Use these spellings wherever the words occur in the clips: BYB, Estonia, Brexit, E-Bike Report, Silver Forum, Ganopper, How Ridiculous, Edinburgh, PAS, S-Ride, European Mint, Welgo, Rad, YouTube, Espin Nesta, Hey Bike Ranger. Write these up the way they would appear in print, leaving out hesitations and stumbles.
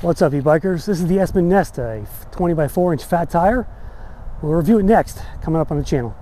What's up, e-bikers? This is the Espin Nesta, a 20 by 4 inch fat tire. We'll review it next, coming up on the channel.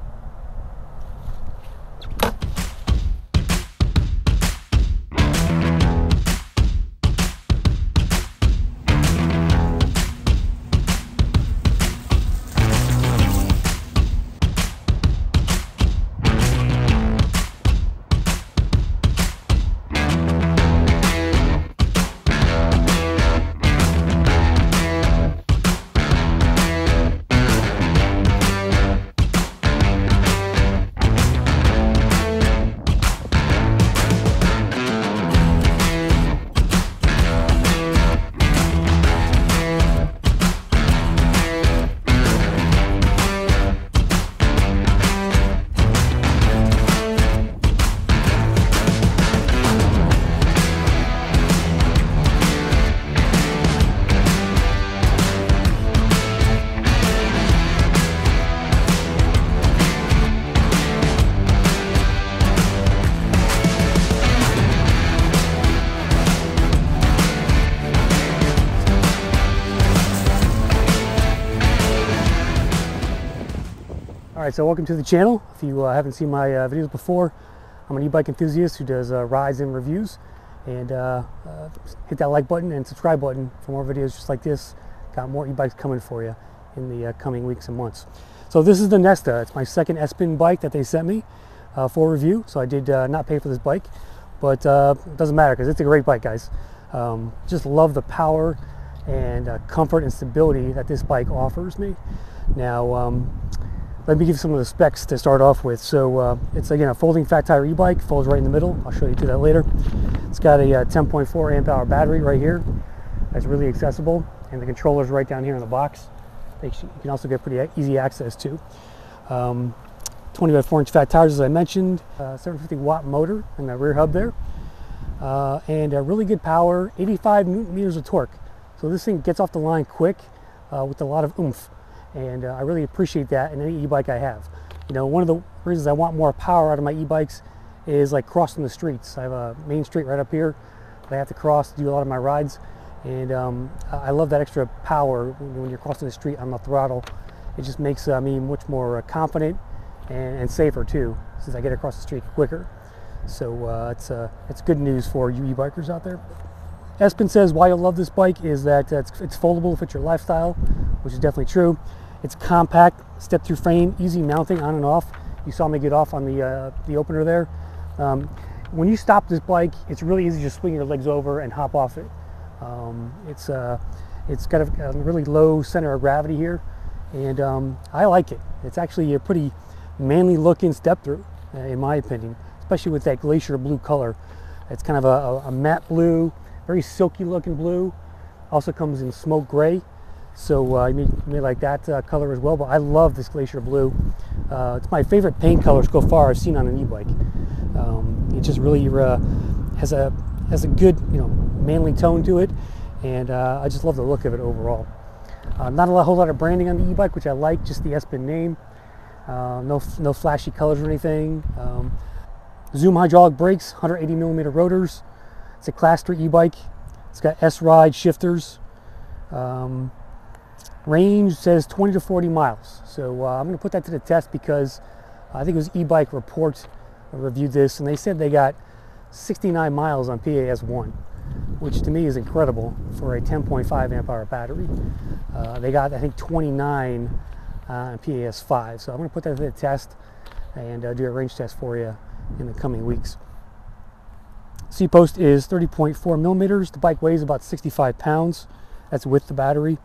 Alright, so welcome to the channel. If you haven't seen my videos before, I'm an e-bike enthusiast who does rides and reviews, and hit that like button and subscribe button for more videos just like this. Got more e-bikes coming for you in the coming weeks and months. So this is the Nesta. It's my second Espin bike that they sent me for review, so I did not pay for this bike, but it doesn't matter because it's a great bike, guys. Just love the power and comfort and stability that this bike offers me. Now, let me give you some of the specs to start off with. So it's, again, a folding fat tire e-bike, folds right in the middle. I'll show you that later. It's got a 10.4 amp hour battery right here. That's really accessible. And the controller's right down here in the box. You can also get pretty easy access to. 20 by 4 inch fat tires, as I mentioned. 750 watt motor in that rear hub there. And a really good power, 85 newton meters of torque. So this thing gets off the line quick with a lot of oomph. And I really appreciate that in any e-bike I have. You know, one of the reasons I want more power out of my e-bikes is like crossing the streets. I have a main street right up here that I have to cross to do a lot of my rides. And I love that extra power when you're crossing the street on the throttle. It just makes me much more confident and safer too, since I get across the street quicker. So it's good news for you e-bikers out there. Espin says why you'll love this bike is that it's foldable, fits your lifestyle, which is definitely true. It's compact, step-through frame, easy mounting on and off. You saw me get off on the opener there. When you stop this bike, it's really easy to just swing your legs over and hop off it. It's got a really low center of gravity here, and I like it. It's actually a pretty manly-looking step-through, in my opinion, especially with that glacier blue color. It's kind of a matte blue, very silky-looking blue. Also comes in smoke gray. So I may like that color as well, but I love this glacier blue. It's my favorite paint color so far I've seen on an e-bike. It just really has a good, you know, manly tone to it, and I just love the look of it overall. Not a whole lot of branding on the e-bike, which I like, just the Espin name. No flashy colors or anything. Zoom hydraulic brakes, 180 millimeter rotors. It's a Class 3 e-bike. It's got S-Ride shifters. Range says 20 to 40 miles, so I'm going to put that to the test because I think it was E-Bike Report reviewed this, and they said they got 69 miles on PAS1, which to me is incredible for a 10.5 amp hour battery. They got, I think, 29 on PAS5, so I'm going to put that to the test and do a range test for you in the coming weeks. C-post is 30.4 millimeters. The bike weighs about 65 pounds. That's with the battery.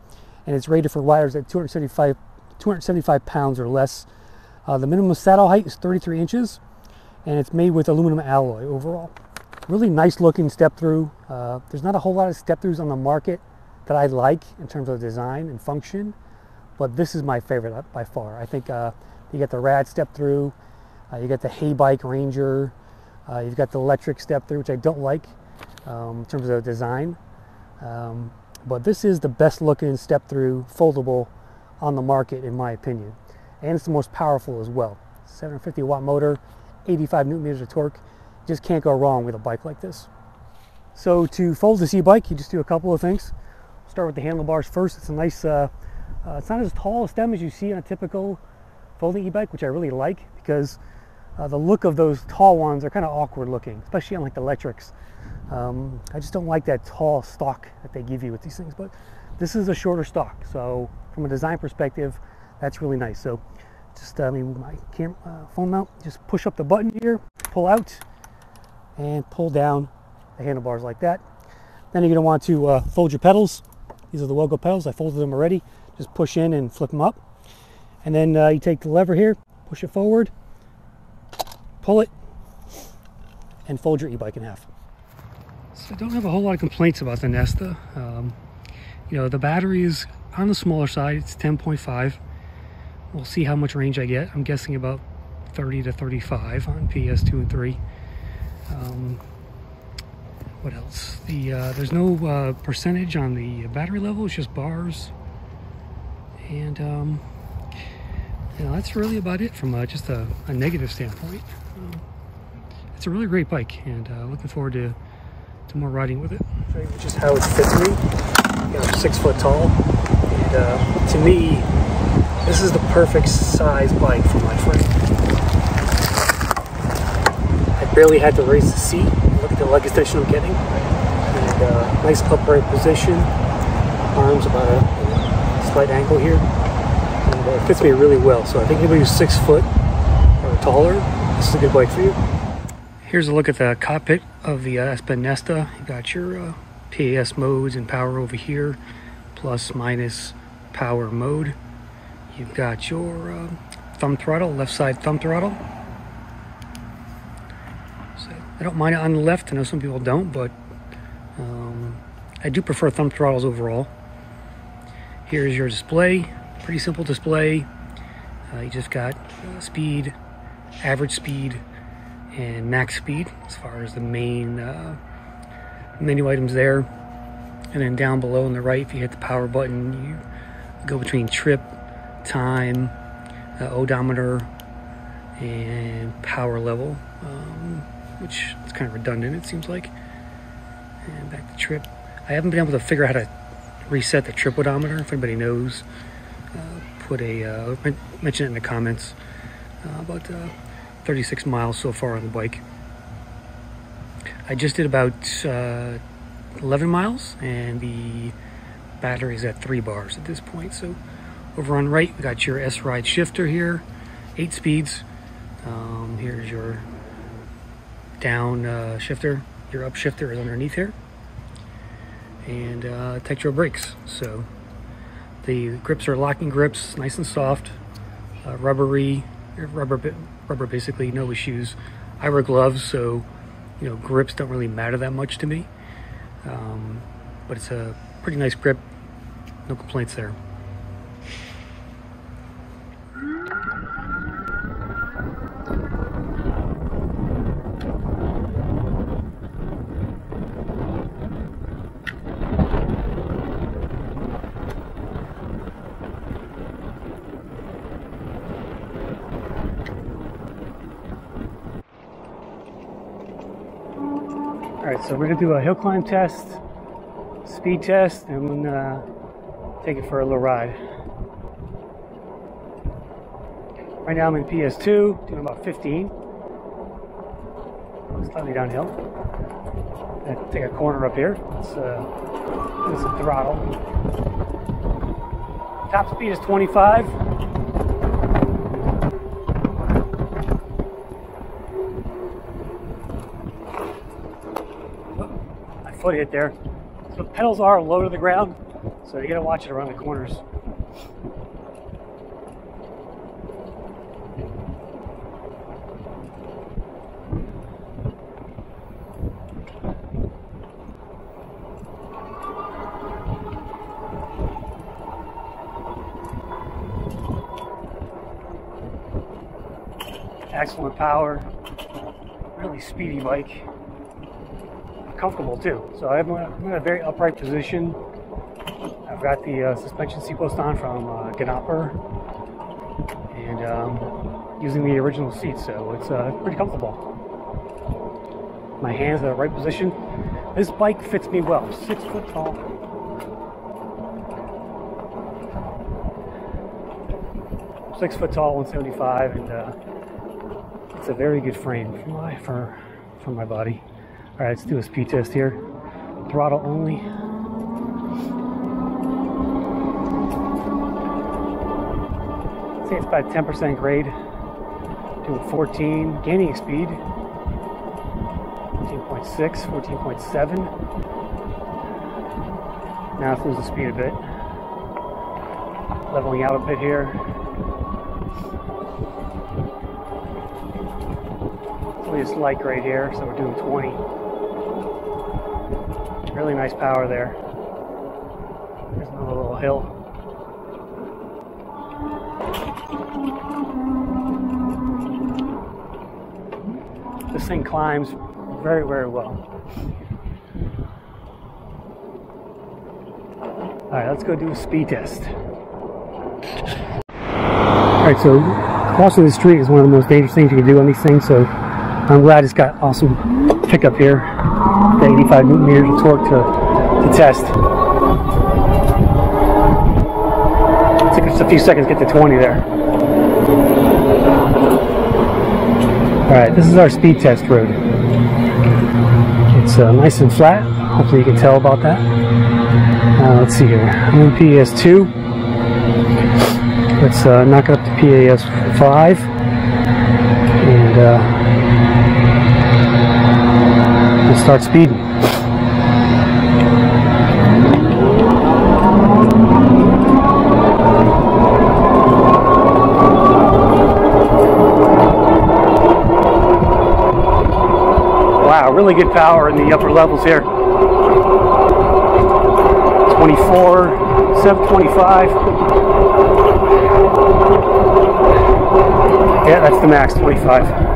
And it's rated for riders at 275 pounds or less. The minimum saddle height is 33 inches, and it's made with aluminum alloy overall. Really nice looking step-through. There's not a whole lot of step-throughs on the market that I like in terms of design and function, but this is my favorite by far. I think you got the Rad step-through, you got the Hey Bike Ranger, you've got the electric step-through, which I don't like in terms of design. But this is the best looking step-through foldable on the market, in my opinion. And it's the most powerful as well. 750 watt motor, 85 newton meters of torque. Just can't go wrong with a bike like this. So to fold this e-bike, you just do a couple of things. Start with the handlebars first. It's a nice, it's not as tall a stem as you see on a typical folding e-bike, which I really like because the look of those tall ones are kind of awkward looking, especially on like the electrics. I just don't like that tall stalk that they give you with these things, but this is a shorter stalk, so from a design perspective, that's really nice. So just, I mean, my phone mount, just push up the button here, pull out, and pull down the handlebars like that. Then you're going to want to fold your pedals. These are the Welgo pedals. I folded them already. Just push in and flip them up. And then you take the lever here, push it forward, pull it, and fold your e-bike in half. So I don't have a whole lot of complaints about the Nesta. You know, the battery is on the smaller side. It's 10.5. We'll see how much range I get. I'm guessing about 30 to 35 on PS2 and 3. What else? There's no percentage on the battery level. It's just bars. And you know, that's really about it from just a negative standpoint. It's a really great bike, and looking forward to more riding with it. I'll show you just how it fits me. You know, I'm 6 foot tall, and to me, this is the perfect size bike for my frame. I barely had to raise the seat. Look at the leg extension I'm getting. And nice upright position. Arms about a slight angle here. And it fits me really well. So I think anybody who's 6 foot or taller, this is a good bike for you. Here's a look at the cockpit of the Espin Nesta. You got your PAS modes and power over here, plus minus power mode. You've got your thumb throttle, left side thumb throttle. So I don't mind it on the left. I know some people don't, but I do prefer thumb throttles overall. Here's your display. Pretty simple display. You just got speed, average speed, and max speed as far as the main menu items there. And then down below on the right, if you hit the power button, you go between trip, time, odometer, and power level, which is kind of redundant, it seems like. And back to trip. I haven't been able to figure out how to reset the trip odometer. If anybody knows, mention it in the comments. About 36 miles so far on the bike. I just did about 11 miles, and the battery's at 3 bars at this point. So over on right, we got your S-Ride shifter here, 8 speeds. Here's your down shifter. Your up shifter is underneath here. And tactile brakes. So the grips are locking grips, nice and soft, rubbery, rubber basically, no issues. I wear gloves, so you know, grips don't really matter that much to me. But it's a pretty nice grip, no complaints there. Alright, so we're going to do a hill climb test, speed test, and I'm going to take it for a little ride. Right now I'm in PS2, doing about 15. Slightly downhill. I'm going to take a corner up here. Let's do some throttle. Top speed is 25. Foot hit there. So the pedals are low to the ground, so you gotta watch it around the corners. Excellent power, really speedy bike. Comfortable too. So I'm in a very upright position. I've got the suspension seatpost on from Ganopper, and using the original seat, so it's pretty comfortable. My hands are in the right position. This bike fits me well. 6 foot tall. 6 foot tall, 175, and it's a very good frame for my body. All right, let's do a speed test here. Throttle only. I'd say it's about 10% grade. Doing 14, gaining speed. 14.6, 14.7. Now it's losing speed a bit. Leveling out a bit here. It's only a slight grade here, so we're doing 20. Really nice power there. There's another little hill. This thing climbs very, very well. All right, let's go do a speed test. All right, so crossing the street is one of the most dangerous things you can do on these things, so I'm glad it's got awesome pickup here. The 85 newton meters of torque to test. It took us a few seconds to get to 20 there. Alright, this is our speed test road. It's nice and flat. Hopefully you can tell about that. Let's see here. I'm in PAS 2. Let's knock it up to PAS 5. And we'll start speeding. Really good power in the upper levels here. 24, 725. Yeah, that's the max, 25.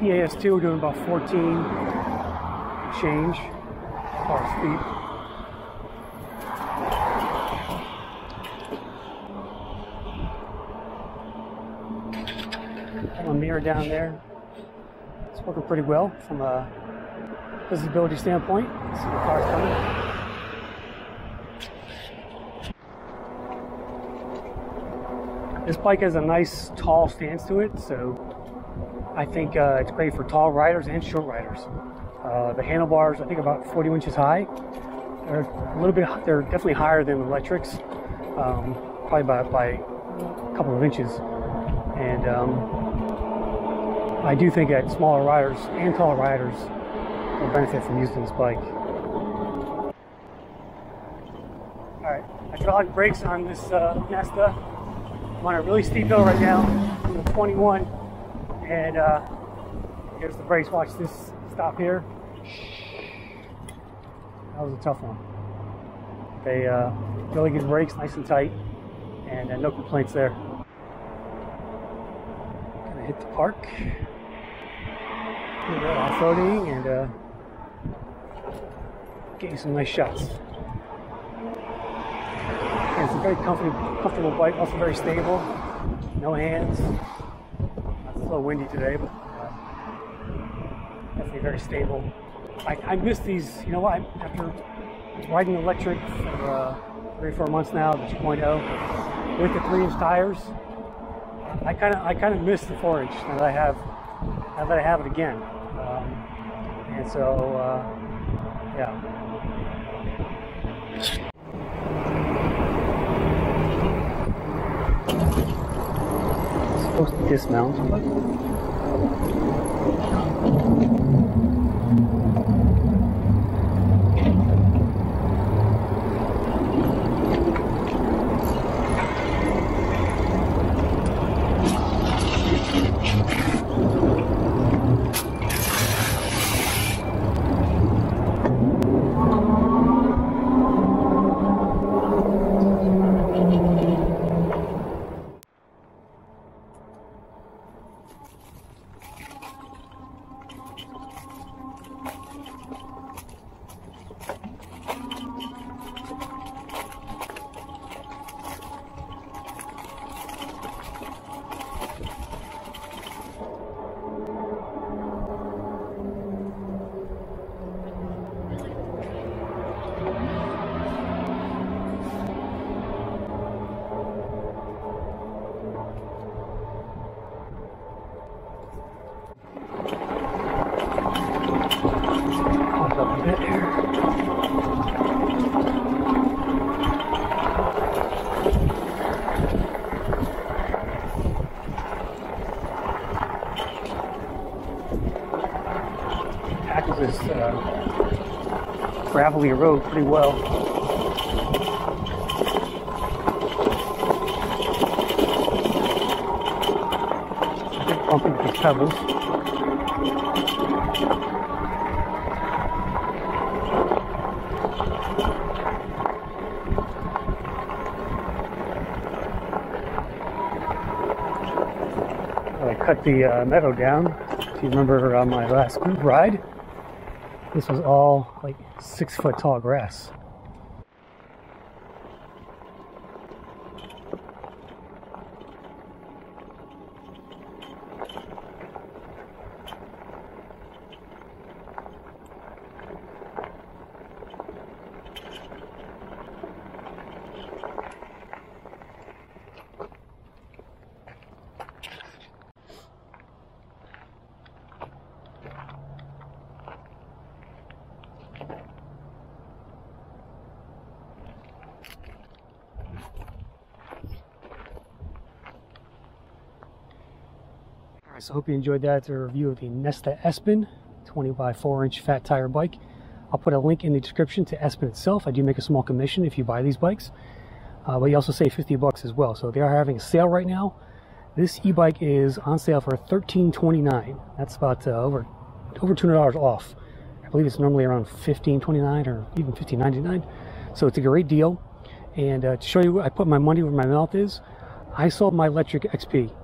PAS2, we're doing about 14 change our speed. Got my mirror down there. It's working pretty well from a visibility standpoint. Let's see the car's coming. This bike has a nice tall stance to it, so I think it's great for tall riders and short riders. The handlebars, I think, are about 40 inches high. They're a little bit, they're definitely higher than electrics, probably by a couple of inches. And I do think that smaller riders and taller riders will benefit from using this bike. All right, hydraulic brakes on this Nesta. I'm on a really steep hill right now. I'm at 21. And here's the brakes. Watch this stop here. That was a tough one. They really good brakes, nice and tight, and no complaints there. Gonna hit the park. Off-roading and getting some nice shots. And it's a very comfortable bike, also very stable. No hands. A little windy today, but definitely very stable. I miss these, you know what, after riding electric for 3 or 4 months now, the 2.0, with the 3-inch tires, I kind of miss the 4-inch now that I have it again. And so, yeah. To dismount. tackled this gravelly road pretty well. I keep bumping these pebbles. Cut the meadow down. If you remember on my last group ride, this was all like 6 foot tall grass. So hope you enjoyed that. It's a review of the Nesta Espin 20x4-inch fat tire bike. I'll put a link in the description to Espin itself. I do make a small commission if you buy these bikes, but you also save $50 as well. So they are having a sale right now. This e-bike is on sale for $13.29. That's about over $200 off. I believe it's normally around $15.29 or even $15.99. So it's a great deal. And to show you, I put my money where my mouth is. I sold my electric XP.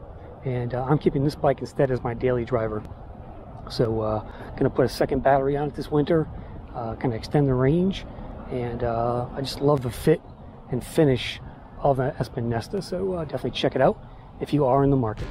And I'm keeping this bike instead as my daily driver. So gonna put a second battery on it this winter, gonna extend the range, and I just love the fit and finish of the Espin Nesta. So definitely check it out if you are in the market.